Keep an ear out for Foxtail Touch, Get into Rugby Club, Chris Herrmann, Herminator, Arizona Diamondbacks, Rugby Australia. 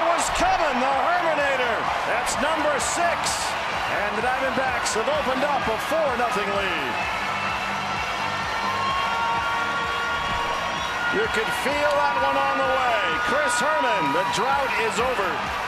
It was coming, the Herminator. That's number 6. And the Diamondbacks have opened up a 4-0 lead. You could feel that one on the way. Chris Herrmann, the drought is over.